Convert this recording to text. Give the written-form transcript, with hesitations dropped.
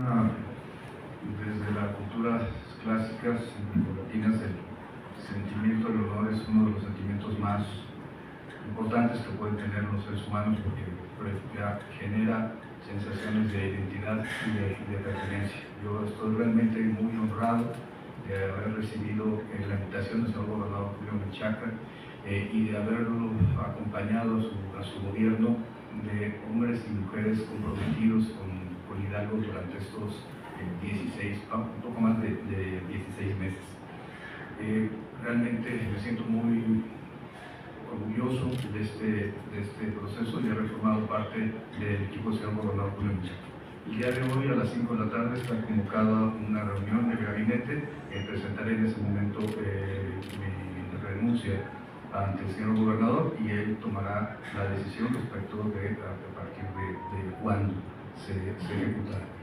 Desde las culturas clásicas latinas, el sentimiento del honor es uno de los sentimientos más importantes que pueden tener los seres humanos, porque genera sensaciones de identidad y de pertenencia. Yo estoy realmente muy honrado de haber recibido la invitación del señor gobernador Julio Menchaca y de haberlo acompañado a su gobierno de hombres y mujeres comprometidos con Hidalgo durante estos 16 meses. Realmente me siento muy orgulloso de este proceso y de haber formado parte del equipo del señor gobernador Julio Menchaca. El día de hoy a las 5 de la tarde está convocada una reunión de gabinete. Presentaré en ese momento mi renuncia ante el señor gobernador y él tomará la decisión respecto de a partir de cuándo se ejecutará.